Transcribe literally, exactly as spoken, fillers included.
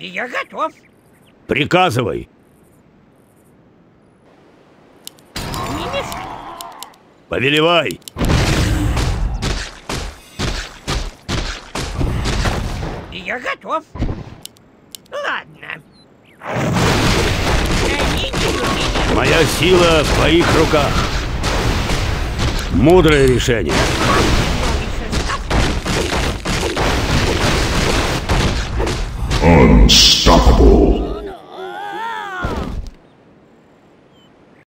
Я готов. Приказывай. Повелевай. Я готов. Ладно. Моя сила в твоих руках. Мудрое решение. Unstoppable.